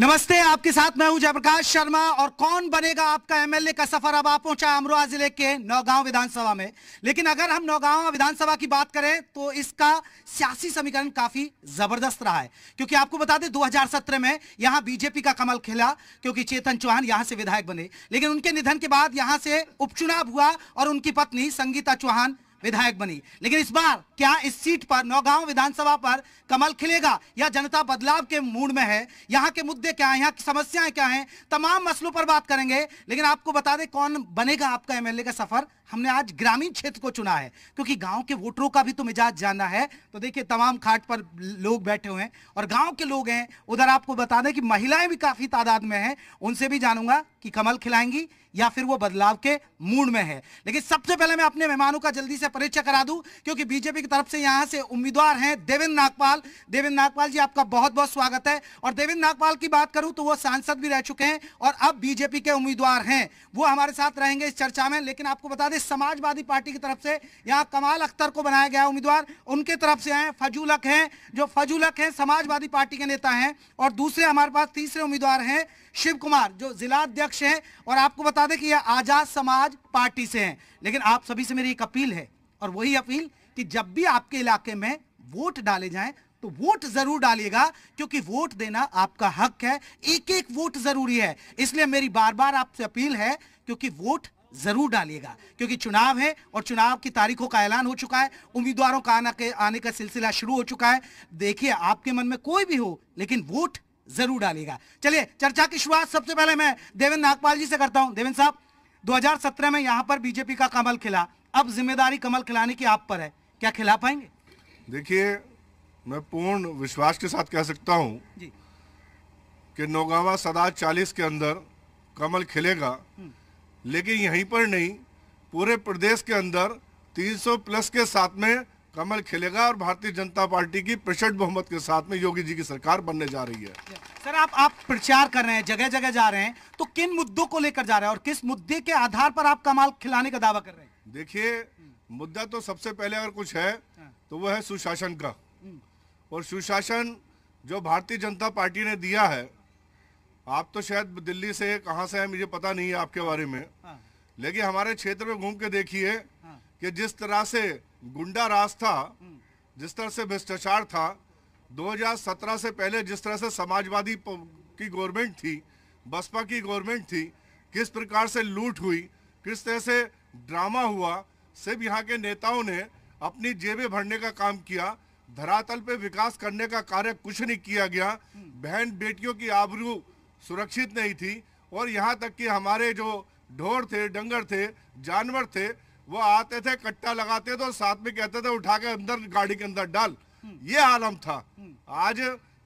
नमस्ते, आपके साथ मैं हूं जयप्रकाश शर्मा। और कौन बनेगा आपका एमएलए का सफर अब आप पहुंचा अमरोहा जिले के नौगांव विधानसभा में। लेकिन अगर हम नौगांव विधानसभा की बात करें तो इसका सियासी समीकरण काफी जबरदस्त रहा है, क्योंकि आपको बता दें 2017 में यहां बीजेपी का कमल खिला, क्योंकि चेतन चौहान यहां से विधायक बने। लेकिन उनके निधन के बाद यहां से उपचुनाव हुआ और उनकी पत्नी संगीता चौहान विधायक बनी। लेकिन इस बार क्या इस सीट पर नौगांव विधानसभा पर कमल खिलेगा या जनता बदलाव के मूड में है, यहाँ के मुद्दे क्या हैं, यहाँ की समस्याएं क्या हैं, तमाम मसलों पर बात करेंगे। लेकिन आपको बता दें कौन बनेगा आपका एमएलए का सफर हमने आज ग्रामीण क्षेत्र को चुना है, क्योंकि गांव के वोटरों का भी तो मिजाज जानना है। तो देखिए तमाम खाट पर लोग बैठे हुए हैं और गांव के लोग हैं। उधर आपको बता दें कि महिलाएं भी काफी तादाद में हैं, उनसे भी जानूंगा कि कमल खिलाएंगी या फिर वो बदलाव के मूड में है। लेकिन सबसे पहले मैं अपने मेहमानों का जल्दी से परिचय करा दूं, क्योंकि बीजेपी की तरफ से यहाँ से उम्मीदवार हैं देवेंद्र नागपाल। देवेंद्र नागपाल जी, आपका बहुत बहुत स्वागत है। और देवेंद्र नागपाल की बात करूं तो वो सांसद भी रह चुके हैं और अब बीजेपी के उम्मीदवार हैं, वो हमारे साथ रहेंगे इस चर्चा में। लेकिन आपको बता दें समाजवादी पार्टी की तरफ से यहाँ कमाल अख्तर को बनाया गया उम्मीदवार, उनके तरफ से हैं फजूलक हैं, जो फजूलक हैं समाजवादी पार्टी के नेता हैं। और दूसरे हमारे पास तीसरे उम्मीदवार हैं शिव कुमार, जो जिला अध्यक्ष हैं और आपको बता दें कि यह आजाद समाज पार्टी से हैं। लेकिन आप सभी से मेरी एक अपील है, और वही अपील कि जब भी आपके इलाके में वोट डाले जाएं तो वोट जरूर डालिएगा, क्योंकि वोट देना आपका हक है, एक एक वोट जरूरी है। इसलिए मेरी बार बार आपसे अपील है, क्योंकि वोट जरूर डालिएगा, क्योंकि चुनाव है और चुनाव की तारीखों का ऐलान हो चुका है, उम्मीदवारों का आने का सिलसिला शुरू हो चुका है। देखिए आपके मन में कोई भी हो, लेकिन वोट जरूर डालिएगा। चलिए चर्चा की शुरुआत सबसे पहले मैं देवेंद्र नागपाल जी से करता हूं। देवेंद्र साहब, 2017 में यहां पर बीजेपी का कमल खिला, अब जिम्मेदारी कमल खिलाने की आप पर है, क्या खिला पाएंगे? देखिए मैं पूर्ण विश्वास के साथ कह सकता हूं कि नौगांवा सदा 40 के अंदर कमल खिलेगा। लेकिन यहीं पर नहीं, पूरे प्रदेश के अंदर 300 प्लस के साथ में कमल खिलेगा और भारतीय जनता पार्टी की प्रचंड बहुमत के साथ में योगी जी की सरकार बनने जा रही है। सर, आप प्रचार कर रहे हैं, जगह जगह जा रहे हैं, तो किन मुद्दों को लेकर जा रहे हैं और किस मुद्दे के आधार पर आप कमाल खिलाने का दावा कर रहे हैं? देखिए मुद्दा तो सबसे पहले अगर कुछ है तो वो है सुशासन का। और सुशासन जो भारतीय जनता पार्टी ने दिया है, आप तो शायद दिल्ली से कहाँ से है मुझे पता नहीं है आपके बारे में, लेकिन हमारे क्षेत्र में घूम के देखिए कि जिस तरह से गुंडा राज था, जिस तरह से भ्रष्टाचार था, 2017 से पहले जिस तरह से समाजवादी की गवर्नमेंट थी, बसपा की गवर्नमेंट थी, किस प्रकार से लूट हुई, किस तरह से ड्रामा हुआ, सिर्फ यहाँ के नेताओं ने अपनी जेबें भरने का काम किया, धरातल पे विकास करने का कार्य कुछ नहीं किया गया। बहन बेटियों की आबरू सुरक्षित नहीं थी और यहाँ तक कि हमारे जो ढोर थे, डंगर थे, जानवर थे, वो आते थे, कट्टा लगाते थे और साथ में कहते थे उठा के अंदर गाड़ी के अंदर डाल। ये आलम था। आज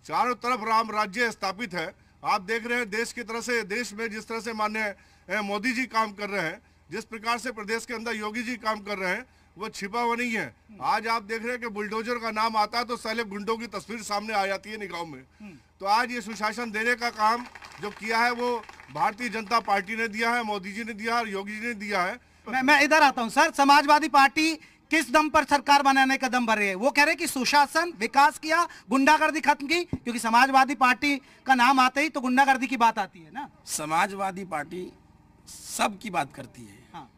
चारों तरफ राम राज्य स्थापित है। आप देख रहे हैं देश की तरह से, देश में जिस तरह से माननीय मोदी जी काम कर रहे हैं, जिस प्रकार से प्रदेश के अंदर योगी जी काम कर रहे हैं, वो छिपा हुआ नहीं है। आज आप देख रहे हैं कि बुलडोजर का नाम आता है तो साले गुंडों की तस्वीर सामने आ जाती है निगाहों में। तो आज ये सुशासन देने का काम जो किया है वो भारतीय जनता पार्टी ने दिया है, मोदी जी ने दिया है और योगी जी ने दिया है। मैं इधर आता हूं। सर, समाजवादी पार्टी किस दम पर सरकार बनाने का दम भर रही है? वो कह रहे हैं कि सुशासन, विकास किया, गुंडागर्दी खत्म की, क्योंकि समाजवादी पार्टी का नाम आते ही तो गुंडागर्दी की बात आती है ना। समाजवादी पार्टी सब की बात करती है। हाँ।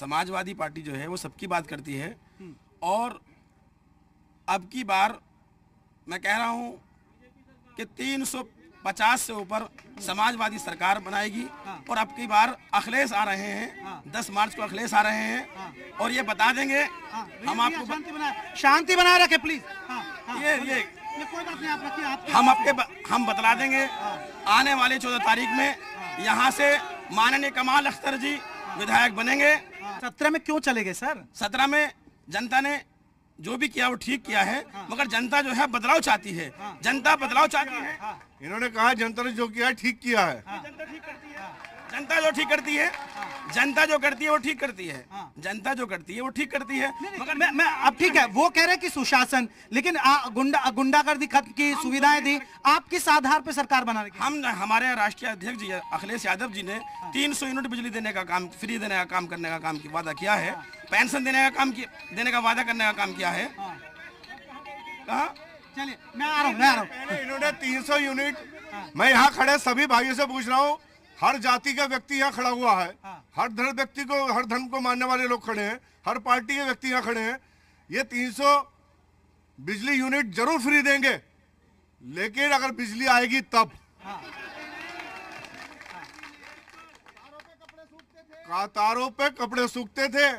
समाजवादी पार्टी जो है वो सबकी बात करती है। और अब की बार मैं कह रहा हूँ कि 350 से ऊपर समाजवादी सरकार बनाएगी। हाँ। और अब की बार अखिलेश आ रहे हैं। हाँ। 10 मार्च को अखिलेश आ रहे हैं। हाँ। और ये बता देंगे। हाँ। हम आपको शांति बनाए रखे प्लीज। हाँ। हाँ। ये कोई बात नहीं, आप रखिए, हम बतला देंगे। हाँ। आने वाले 14 तारीख में यहाँ से माननीय कमाल अख्तर जी विधायक बनेंगे। 17 में क्यों चले गए सर? 17 में जनता ने जो भी किया वो ठीक किया है। हाँ। मगर जनता जो है बदलाव चाहती है। हाँ। जनता बदलाव चाहती है। हाँ। इन्होंने कहा जनता ने जो किया ठीक किया है। हाँ। जनता जो ठीक करती है, जनता जो करती है वो ठीक करती है। हाँ। जनता जो करती है वो ठीक करती है। मगर मैं अब ठीक है, वो कह रहे हैं कि सुशासन, लेकिन गुंडागर्दी खत्म की, सुविधाएं दी, आप किस आधार पर सरकार बना रहे? हमारे राष्ट्रीय अध्यक्ष जी अखिलेश यादव जी ने 300 यूनिट बिजली देने का काम, फ्री देने का काम करने का काम की वादा किया है, पेंशन देने का काम देने का वादा करने का काम किया है। कहा, चलिए मैं आ रहा हूँ। इन्होंने 300 यूनिट मैं यहाँ खड़े सभी भाइयों से पूछ रहा हूँ, हर जाति का व्यक्ति यहाँ खड़ा हुआ है, हर धर्म व्यक्ति को, हर धर्म को मानने वाले लोग खड़े हैं, हर पार्टी के व्यक्ति यहाँ खड़े हैं। ये 300 बिजली यूनिट जरूर फ्री देंगे, लेकिन अगर बिजली आएगी तब। तारों पे कपड़े सूखते थे।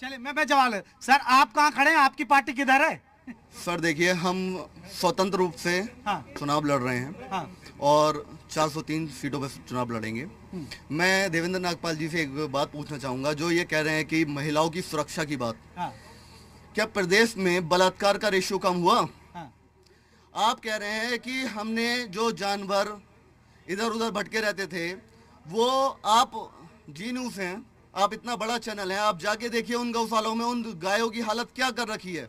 चलिए मैं जवाब, सर आप कहाँ खड़े हैं, आपकी पार्टी किधर है? सर देखिए, हम स्वतंत्र रूप से चुनाव लड़ रहे हैं और 403 सीटों पर चुनाव लड़ेंगे। मैं देवेंद्र नागपाल जी से एक बात पूछना चाहूँगा, जो ये कह रहे हैं कि महिलाओं की सुरक्षा की बात, क्या प्रदेश में बलात्कार का रेशियो कम हुआ? आप कह रहे हैं कि हमने जो जानवर इधर उधर भटके रहते थे वो, आप जी न्यूज हैं, आप इतना बड़ा चैनल है, आप जाके देखिए उन गौशालों में उन गायों की हालत क्या कर रखी है।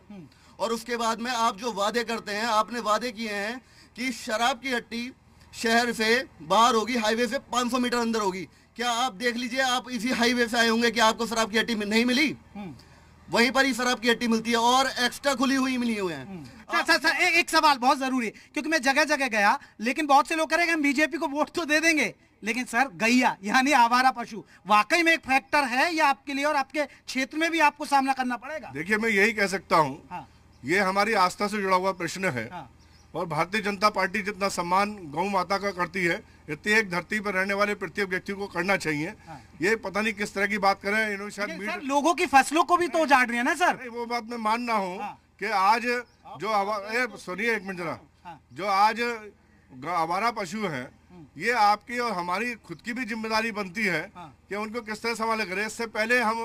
और उसके बाद में आप जो वादे करते हैं, आपने वादे किए हैं कि शराब की हट्टी शहर से बाहर होगी, हाईवे से 500 मीटर अंदर होगी। क्या आप देख लीजिए, आप इसी हाईवे से आए होंगे कि आपको शराब की हट्टी नहीं मिली, वहीं पर ही शराब की हट्टी मिलती है और एक्स्ट्रा खुली हुई मिली हुई है। सर एक सवाल बहुत जरूरी है, क्योंकि मैं जगह जगह गया, लेकिन बहुत से लोग कह रहे हैं हम बीजेपी को वोट तो दे देंगे, लेकिन सर गैया यानी आवारा पशु वाकई में एक फैक्टर है या आपके लिए और आपके क्षेत्र में भी आपको सामना करना पड़ेगा? देखिए मैं यही कह सकता हूँ, ये हमारी आस्था से जुड़ा हुआ प्रश्न है और भारतीय जनता पार्टी जितना सम्मान गौ माता का करती है, इतनी एक धरती पर रहने वाले प्रत्येक व्यक्ति को करना चाहिए। ये पता नहीं किस तरह की बात कर रहे हैं, इन्होंने शायद लोगों की फसलों को भी तो उजाड़ रहे हैं ना सर। वो बात मैं मानना हूँ कि आज जो सुनिए एक मिनट जरा, जो आज आवारा पशु है, ये आपकी और हमारी खुद की भी जिम्मेदारी बनती है कि उनको किस तरह संभाले करें। इससे पहले हम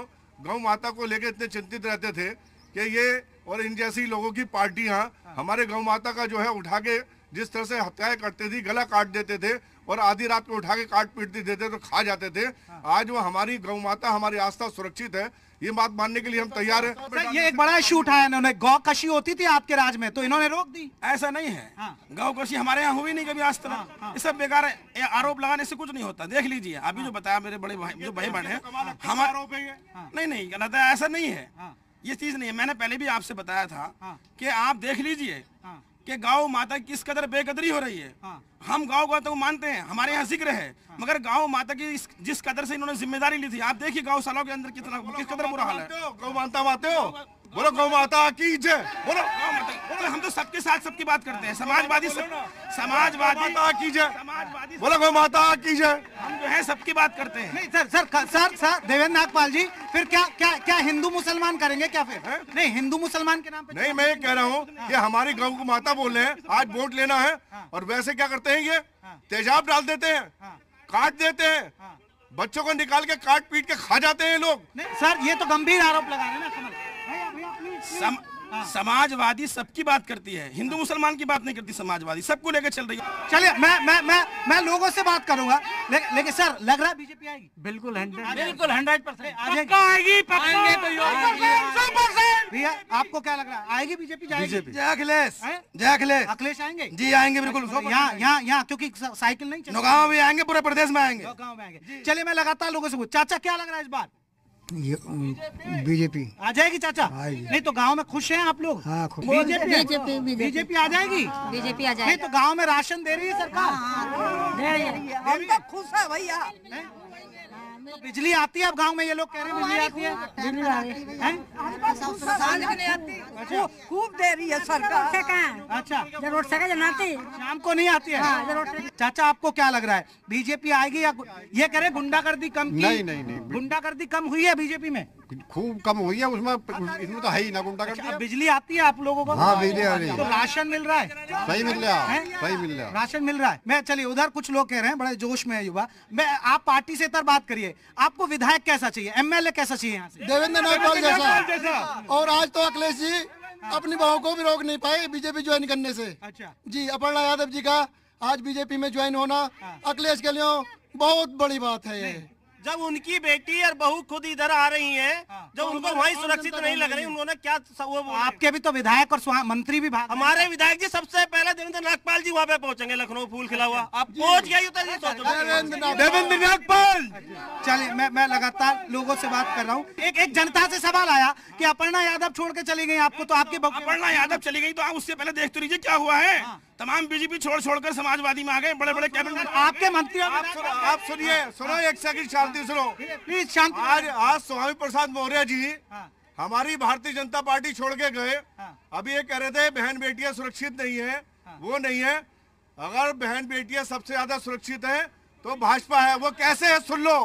गौ माता को लेकर इतने चिंतित रहते थे कि ये और इन जैसी लोगों की पार्टियां हमारे गौ माता का जो है उठा के जिस तरह से हत्याएं करते थी, गला काट देते थे और आधी रात को उठा के काट पीट देते तो खा जाते थे। आज वो हमारी गौ माता, हमारी आस्था सुरक्षित है, ये बात मानने के लिए हम तैयार है। सर ये एक बड़ा इशू उठाया इन्होंने, गौ कशी होती थी आपके राज में तो इन्होंने रोक दी। ऐसा नहीं है, गौ कशी हमारे यहाँ हुई नहीं कभी आज तक। ये सब बेकार है, आरोप लगाने से कुछ नहीं होता। देख लीजिए अभी जो बताया मेरे बड़े भाई, जो भाई बहन है हमारे, आरोप है नहीं गलत है, ऐसा नहीं है, ये चीज नहीं है। मैंने पहले भी आपसे बताया था कि आप देख लीजिए कि गाँव माता किस कदर बेकदरी हो रही है। हम गाँव माता को मानते हैं, हमारे यहाँ जिक्र है, मगर गाँव माता की जिस कदर से इन्होंने जिम्मेदारी ली थी, आप देखिए गौशालाओं के अंदर कितना किस कदर बुरा हाल है। गौ माता मानते हो, बोलो गौ माता की जय, बोलो गौ माता। हम तो सबके साथ सबकी बात करते हैं, समाजवादी, समाजवादी समाजवादी, बोलो गौ माता की जय, हम जो है सबकी बात करते हैं। नहीं सर, सर देवेंद्र नागपाल जी, फिर क्या क्या क्या हिंदू मुसलमान करेंगे क्या फिर? नहीं, हिंदू मुसलमान के नाम पे नहीं, मैं कह रहा हूँ कि हमारी गौ को माता बोल रहे हैं, आज वोट लेना है और वैसे क्या करते हैं, ये तेजाब डाल देते हैं, काट देते हैं, बच्चों को निकाल के काट पीट के खा जाते हैं लोग। नहीं सर, ये तो गंभीर आरोप लगा रहे हैं ना। समाजवादी सबकी बात करती है, हिंदू मुसलमान की बात नहीं करती, समाजवादी सबको लेकर चल रही है। चलिए मैं लोगों से बात करूंगा, लेकिन सर लग रहा है बीजेपी आएगी? बिल्कुल 100% आएगी, भैया आपको क्या लग रहा है, आएगी बीजेपी? अखिलेश आएंगे जी, आएंगे बिल्कुल, यहाँ क्योंकि साइकिल नहीं, नौगांव भी आएंगे, पूरे प्रदेश में आएंगे, नौगांव में आएंगे। चलिए मैं लगातार लोगों से पूछ, चाचा क्या लग रहा है इस बार? बीजेपी आ जाएगी चाचा? नहीं तो गांव में खुश हैं आप लोग? हाँ, बीजेपी आ जाएगी, बीजेपी आ जाएगी। नहीं तो गांव में राशन दे रही है सरकार? हम तो खुश है भैया। बिजली आती है अब गांव में, ये लोग कह रहे हैं बिजली आती है, खूब दे रही है सरकार। अच्छा, जरूर से जनाती, शाम को नहीं आती है। चाचा आपको क्या लग रहा है, बीजेपी आएगी या ये कह रहे गुंडागर्दी कम? नहीं, गुंडागर्दी कम हुई है बीजेपी में, खूब कम हुई है, उसमें इसमें तो है ही ना गुंडागर्दी। बिजली आती है आप लोगों को? हाँ बिजली आ रही है, तो राशन मिल रहा है? सही मिल रहा है, राशन मिल रहा है। मैं चलिए उधर कुछ लोग कह रहे हैं बड़े जोश में युवा, मैं आप पार्टी से तर बात करिए, आपको विधायक कैसा चाहिए, एमएलए कैसा चाहिए यहाँ से? देवेंद्र नागपाल जैसा। और आज तो अखिलेश जी अपनी बहू को भी रोक नहीं पाए बीजेपी ज्वाइन करने से। अच्छा जी, अपर्णा यादव जी का आज बीजेपी में ज्वाइन होना अखिलेश के लिए बहुत बड़ी बात है। जब उनकी बेटी और बहू खुद इधर आ रही हैं, जब उनको वहीं सुरक्षित नहीं लग रही, उन्होंने क्या वो आपके भी तो विधायक और मंत्री भी हमारे विधायक जी सबसे पहले देवेंद्र नागपाल जी वहाँ पे पहुँचेंगे, लखनऊ फूल खिला हुआ आप पहुँच गया। देवेंद्र नागपाल चले, मैं लगातार लोगों से बात कर रहा हूँ। एक जनता से सवाल आया कि अपर्णा यादव छोड़ के चली गई आपको, तो आपके अपर्णा यादव चली गई तो आप उससे पहले देखते रहिए क्या हुआ है। तमाम बीजेपी छोड़कर समाजवादी में आ गए, बड़े बड़े कैबिनेट आपके मंत्री। आप सुनिए, सुनो एक सेकंड, शांति सुनो प्लीज, शांति। आज स्वामी प्रसाद मौर्य जी हमारी भारतीय जनता पार्टी छोड़ के गए। अभी ये कह रहे थे बहन बेटियां सुरक्षित नहीं है, वो नहीं है। अगर बहन बेटियां सबसे ज्यादा सुरक्षित है तो भाजपा है। वो कैसे है सुन लो।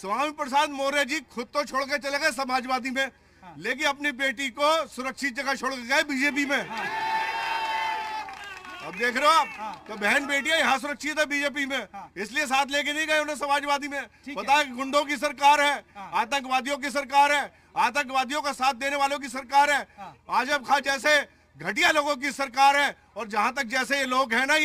स्वामी प्रसाद मौर्य जी खुद तो छोड़ के चले गए समाजवादी में, लेकिन अपनी बेटी को सुरक्षित जगह छोड़ के गए बीजेपी में। अब देख रहे हो आप, तो बहन बेटियां यहाँ सुरक्षित है बीजेपी में, इसलिए साथ लेके नहीं गए उन्हें समाजवादी में। बताया गुंडों की सरकार है, आतंकवादियों की सरकार है, आतंकवादियों का साथ देने वालों की सरकार है, आजम खां जैसे घटिया लोगों की सरकार है। और जहाँ तक जैसे ये लोग हैं ना,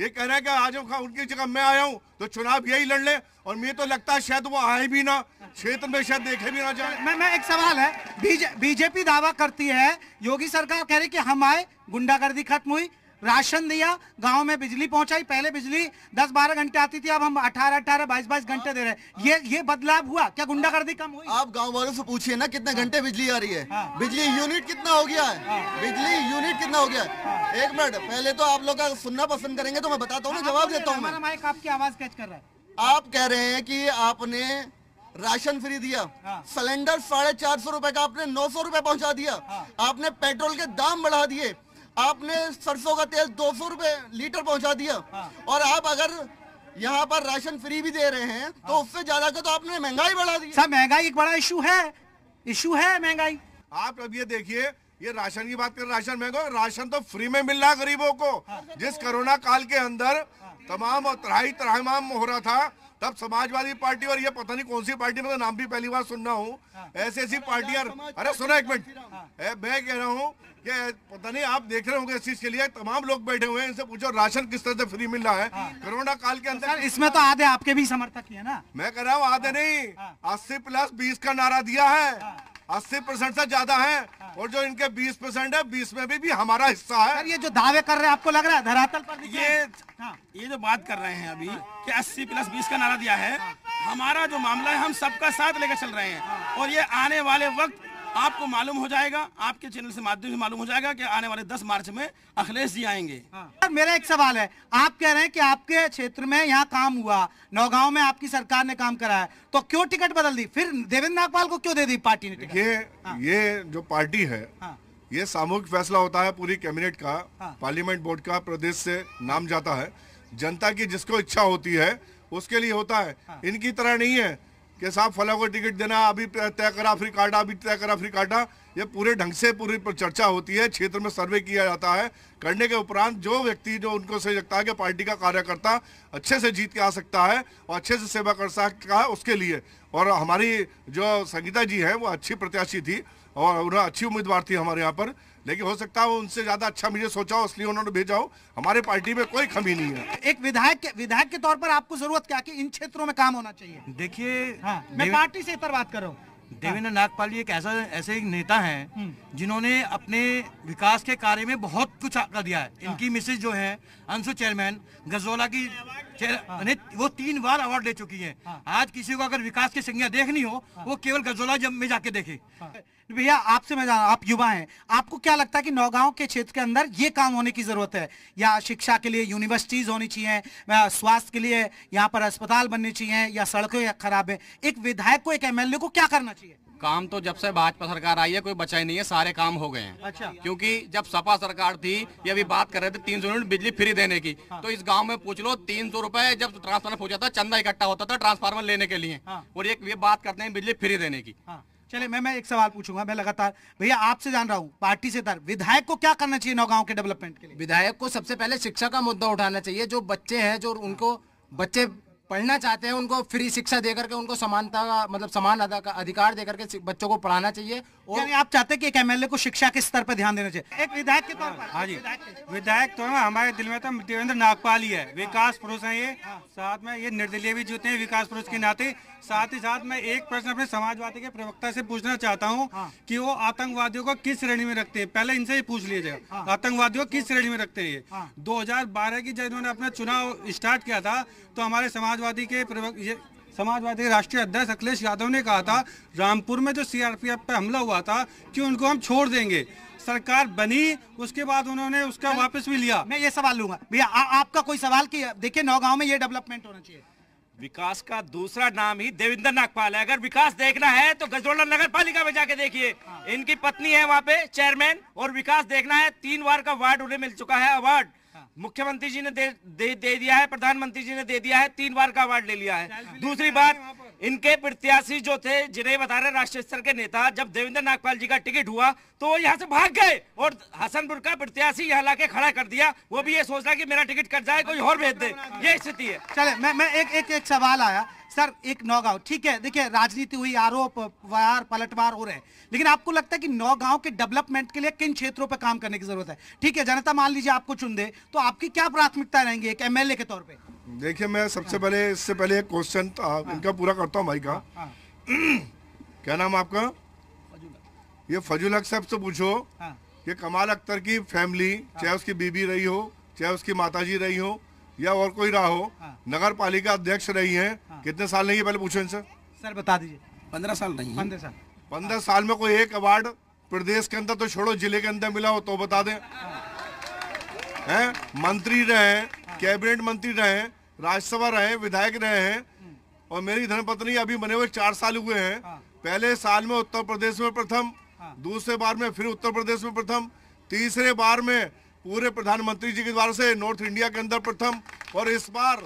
ये कह रहे हैं कि आजम खां उनकी जगह मैं आया हूँ तो चुनाव यही लड़ ले, और मुझे तो लगता है शायद वो आए भी ना, क्षेत्र में शायद देखे भी ना जाए। मैं एक सवाल है, बीजेपी दावा करती है, योगी सरकार कह रही कि हम आए, गुंडागर्दी खत्म हुई, राशन दिया, गांव में बिजली पहुंचाई। पहले बिजली 10-12 घंटे आती थी, अब हम 18-18, 22-22 घंटे दे रहे हैं। ये बदलाव हुआ क्या? गुंडागर्दी कम हुई? आप गांव वालों से पूछिए ना कितने घंटे बिजली आ रही है, बिजली यूनिट कितना हो गया है, बिजली यूनिट कितना हो गया है। एक मिनट, पहले तो आप लोग का सुनना पसंद करेंगे तो मैं बताता हूँ ना, जवाब देता हूँ। आपकी आवाज कैच कर रहा है। आप कह रहे हैं कि आपने राशन फ्री दिया, सिलेंडर 450 रुपए का आपने 900 रुपए पहुँचा दिया, आपने पेट्रोल के दाम बढ़ा दिए, आपने सरसों का तेल 200 रुपए लीटर पहुंचा दिया। और आप अगर यहाँ पर राशन फ्री भी दे रहे हैं तो उससे ज्यादा का तो आपने महंगाई बढ़ा दी। सब महंगाई एक बड़ा इशू है महंगाई। आप अब ये देखिए, ये राशन की बात कर, राशन महंगा, राशन तो फ्री में मिल रहा गरीबों को। जिस कोरोना काल के अंदर तमाम और त्राहिमाम हो रहा था, तब समाजवादी पार्टी और ये पता नहीं कौन सी पार्टी, मैं तो नाम भी पहली बार सुन रहा हूँ, ऐसी पार्टियां। अरे सुना एक मिनट, मैं कह रहा हूँ कि पता नहीं आप देख रहे होंगे इस चीज के लिए तमाम लोग बैठे हुए हैं, इनसे पूछो राशन किस तरह से फ्री मिल रहा है कोरोना काल के अंदर। इसमें तो आधे आपके भी समर्थक है ना। मैं कह रहा हूँ आधे नहीं, 80+20 का नारा दिया है, 80% से ज्यादा है, और जो इनके 20% है, 20 में भी हमारा हिस्सा है। ये जो दावे कर रहे हैं आपको लग रहा है धरातल पर ये जो बात कर रहे हैं अभी कि 80+20 का नारा दिया है, हमारा जो मामला है हम सबका साथ लेकर चल रहे हैं। और ये आने वाले वक्त आपको मालूम हो जाएगा, आपके चैनल से माध्यम से मालूम हो जाएगा कि आने वाले 10 मार्च में अखिलेश जी आएंगे। मेरा एक सवाल है, आप कह रहे हैं कि आपके क्षेत्र में यहाँ काम हुआ, नौगांव में आपकी सरकार ने काम कराया, तो क्यों टिकट बदल दी फिर? देवेंद्र नागपाल को क्यों दे दी पार्टी ने? ये जो पार्टी है ये सामूहिक फैसला होता है पूरी कैबिनेट का, पार्लियामेंट बोर्ड का, प्रदेश से नाम जाता है, जनता की जिसको इच्छा होती है उसके लिए होता है। इनकी तरह नहीं है कि साहब फला को टिकट देना, अभी तय करा फ्री काटा, अभी तय करा फ्री काटा। ये पूरे ढंग से पूरी चर्चा होती है, क्षेत्र में सर्वे किया जाता है, करने के उपरांत जो व्यक्ति जो उनको सही लगता है कि पार्टी का कार्यकर्ता अच्छे से जीत के आ सकता है और अच्छे से सेवा कर सकता है, उसके लिए। और हमारी जो संगीता जी हैं वो अच्छी प्रत्याशी थी और उन्हें अच्छी उम्मीदवार थी हमारे यहाँ पर, लेकिन हो सकता है उनसे ज्यादा अच्छा मुझे सोचा हो, इसलिए उन्होंने भेजा हो। हमारे पार्टी में कोई कमी नहीं है। एक विधायक के तौर पर आपको जरूरत क्या कि इन क्षेत्रों में काम होना चाहिए? देखिए मैं पार्टी से इतर बात कर रहा हूँ। देवेंद्र नागपाल जी एक ऐसे एक नेता हैं जिन्होंने अपने विकास के कार्य में बहुत कुछ कर दिया है। इनकी मिसेज जो है अंशु चेयरमैन गजौला की, वो 3 बार अवार्ड ले चुकी है। आज किसी को अगर विकास की संज्ञा देखनी हो वो केवल गजौला जब में जाके देखे। भैया आपसे मैं जाना, आप युवा हैं, आपको क्या लगता है कि नौगांव के क्षेत्र के अंदर ये काम होने की जरूरत है? या शिक्षा के लिए यूनिवर्सिटीज होनी चाहिए, स्वास्थ्य के लिए यहाँ पर अस्पताल बनने चाहिए, या सड़कें खराब है? एक विधायक को, एक एमएलए को क्या करना चाहिए? काम तो जब से भाजपा सरकार आई है कोई बचा ही नहीं है, सारे काम हो गए हैं। अच्छा। क्योंकि जब सपा सरकार थी, ये अभी बात कर रहे थे 300 यूनिट बिजली फ्री देने की, तो इस गांव में पूछ लो 300 रुपए जब ट्रांसफार्मर पहुंचा था, चंदा इकट्ठा होता था ट्रांसफार्मर लेने के लिए, और ये बात करते हैं बिजली फ्री देने की। चले मैं एक सवाल पूछूंगा, मैं लगातार भैया आपसे जान रहा हूँ, पार्टी से तर विधायक को क्या करना चाहिए नौगांव के डेवलपमेंट के लिए? विधायक को सबसे पहले शिक्षा का मुद्दा उठाना चाहिए। जो बच्चे हैं, जो उनको बच्चे पढ़ना चाहते हैं, उनको फ्री शिक्षा देकर के, उनको समानता का मतलब समान अधिकार देकर के बच्चों को पढ़ाना चाहिए। यानी आप चाहते कि एक एमएलए को शिक्षा के स्तर पर ध्यान देना चाहिए एक विधायक के तौर पर? हाँ जी, विधायक तो हमारे दिल में तो देवेंद्र नागपाल ही है, विकास पुरुष है ये, साथ में ये निर्दलीय भी जुटे हैं विकास पुरुष के नाते। साथ ही साथ मैं एक प्रश्न अपने समाजवादी के प्रवक्ता से पूछना चाहता हूँ कि वो आतंकवादियों को किस श्रेणी में रखते हैं, पहले इनसे ही पूछ लिया जाएगा आतंकवादियों को किस श्रेणी में रखते हैं। 2012 की जब इन्होंने अपना चुनाव स्टार्ट किया था तो हमारे समाजवादी के राष्ट्रीय अध्यक्ष अखिलेश यादव ने कहा था रामपुर में जो सीआरपीएफ पर हमला हुआ था कि उनको हम छोड़ देंगे। सरकार बनी, उसके बाद उन्होंने उसका वापस भी लिया। मैं ये सवाल लूंगा भैया, आपका कोई सवाल कि देखिए नौगांव में ये डेवलपमेंट होना चाहिए? विकास का दूसरा नाम ही देवेंद्र नागपाल है। अगर विकास देखना है तो गजौला नगर पालिका में जाके देखिए, इनकी पत्नी है वहाँ पे चेयरमैन, और विकास देखना है 3 बार का वार्ड उन्हें मिल चुका है अवार्ड। मुख्यमंत्री जी ने दे दिया है, प्रधानमंत्री जी ने दे दिया है, 3 बार का अवार्ड ले लिया है। दूसरी बात, इनके प्रत्याशी जो थे जिन्हें बता रहे राष्ट्रीय स्तर के नेता, जब देवेंद्र नागपाल जी का टिकट हुआ तो वो यहाँ से भाग गए और हसनपुर का प्रत्याशी यहाँ लाके खड़ा कर दिया, वो भी ये सोच रहा कि मेरा टिकट कट जाए कोई और भेज दे, ये स्थिति है। चले मैं एक सवाल आया सर, एक नौगांव ठीक है, देखिए राजनीति हुई, आरोप वार पलटवार हो रहे हैं, लेकिन आपको लगता है कि नौगांव के डेवलपमेंट के लिए किन क्षेत्रों पर काम करने की जरूरत है? ठीक है, जनता मान लीजिए आपको चुन दे तो आपकी क्या प्राथमिकता रहेंगी एक एमएलए के तौर पे? देखिए मैं सबसे पहले इससे पहले एक क्वेश्चन इनका पूरा करता हूँ भाई का। क्या नाम आपका? फजूलक। ये फजूलक साहब से पूछो कि कमाल अख्तर की फैमिली, चाहे उसकी बीबी रही हो, चाहे उसकी माताजी रही हो या और कोई रहा हो, नगर पालिका अध्यक्ष रही हैं, कितने साल नहीं है पहले पूछो इनसे। सर बता दीजिए। 15 साल नहीं है। 15 साल 15 साल में कोई एक अवार्ड प्रदेश के अंदर तो छोड़ो जिले के अंदर मिला हो तो बता दें। हैं, मंत्री रहे, कैबिनेट मंत्री रहे, राज्यसभा रहे, विधायक रहे हैं, और मेरी धर्मपत्नी अभी बने हुए 4 साल हुए हैं, पहले साल में उत्तर प्रदेश में प्रथम, दूसरे बार में फिर उत्तर प्रदेश में प्रथम, तीसरे बार में पूरे प्रधानमंत्री जी के द्वारा से नॉर्थ इंडिया के अंदर प्रथम, और इस बार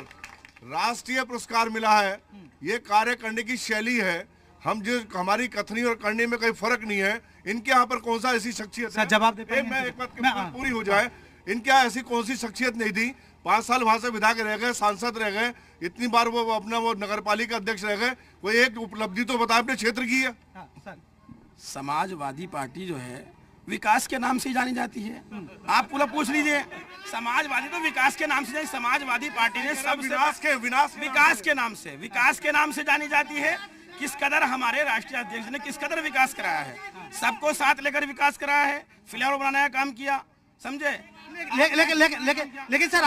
राष्ट्रीय पुरस्कार मिला है। ये कार्य करने की शैली है, हम जो हमारी कथनी और करने में कोई फर्क नहीं है। इनके यहाँ पर कौन सा ऐसी शख्सियत है, जवाब दे मैं एक बात पूरी हो जाए, इनके यहाँ ऐसी कौन सी शख्सियत नहीं थी, 5 साल वहाँ से विधायक रह गए, सांसद रह गए, इतनी बार वो अपना वो नगर पालिका अध्यक्ष रह गए, कोई एक उपलब्धि तो बताए अपने क्षेत्र की है। समाजवादी पार्टी जो है विकास के नाम से जानी जाती है, आप पूरा पूछ लीजिए, समाजवादी तो विकास के नाम से जानी, समाजवादी पार्टी ने सब विकास के नाम से जानी जाती है। किस कदर हमारे राष्ट्रीय अध्यक्ष ने किस कदर विकास कराया है, सबको साथ लेकर विकास कराया है, फ्लावर बनाने का काम किया, समझे। लेकिन सर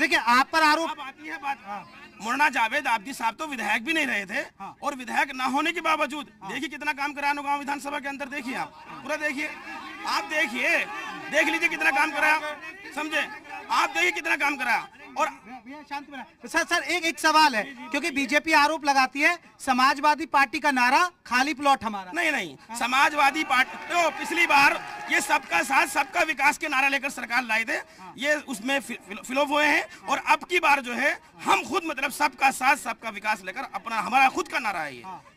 देखिए आप पर आरोप आती है बात, मुरना जावेद आबदी साहब तो विधायक भी नहीं रहे थे, और विधायक ना होने के बावजूद देखिए कितना काम कराया नौगांव विधानसभा के अंदर, देखिए आप पूरा देखिए, आप देखिए देख लीजिए कितना काम कराया, समझे, आप देखिए कितना काम कराया। और सर एक सवाल है, क्योंकि बीजेपी आरोप लगाती है समाजवादी पार्टी का नारा खाली प्लॉट हमारा, नहीं समाजवादी पार्टी तो पिछली बार ये सबका साथ सबका विकास के नारा लेकर सरकार लाए थे, ये उसमें फ्लॉप हुए हैं, और अब की बार जो है हम खुद मतलब सबका साथ सबका विकास लेकर अपना हमारा खुद का नारा है ये।